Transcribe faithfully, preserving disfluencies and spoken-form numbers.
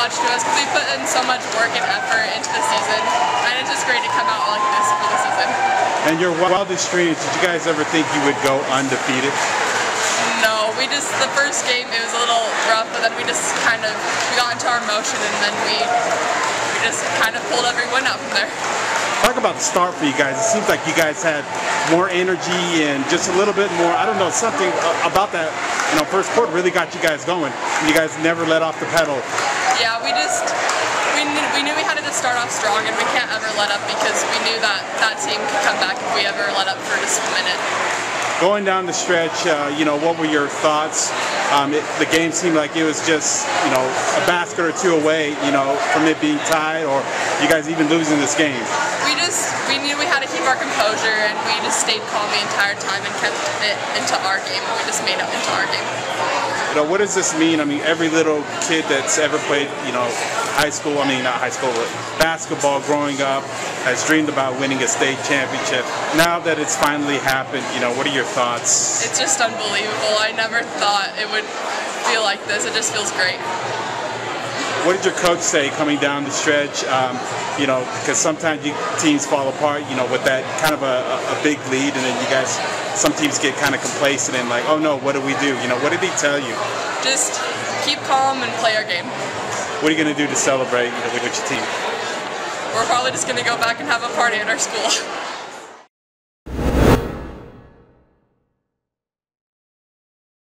much to us because we put in so much work and effort into the season, and it's just great to come out like this for the season. And your wildest dreams, did you guys ever think you would go undefeated? No, we just, the first game it was a little rough, but then we just kind of, we got into our motion and then we, we just kind of pulled everyone out from there. Talk about the start for you guys. It seems like you guys had more energy and just a little bit more, I don't know, something about that, you know, first quarter really got you guys going. You guys never let off the pedal. Yeah, we just, we knew we, knew we had to just start off strong, and we can't ever let up because we knew that that team could come back if we ever let up for just a minute. Going down the stretch, uh, you know, what were your thoughts? Um, it, the game seemed like it was just, you know, a basket or two away, you know, from it being tied or you guys even losing this game. We just, we knew we had to keep our composure, and we just stayed calm the entire time and kept it into our game. We just made it into our game. You know, what does this mean? I mean, every little kid that's ever played, you know, high school, I mean, not high school, but basketball growing up has dreamed about winning a state championship. Now that it's finally happened, you know, what are your thoughts? It's just unbelievable. I never thought it would feel like this. It just feels great. What did your coach say coming down the stretch? Um, you know, because sometimes you, teams fall apart, you know, with that kind of a, a big lead, and then you guys, some teams get kind of complacent and like, oh no, what do we do? You know, what did he tell you? Just keep calm and play our game. What are you going to do to celebrate, you know, with your team? We're probably just going to go back and have a party at our school.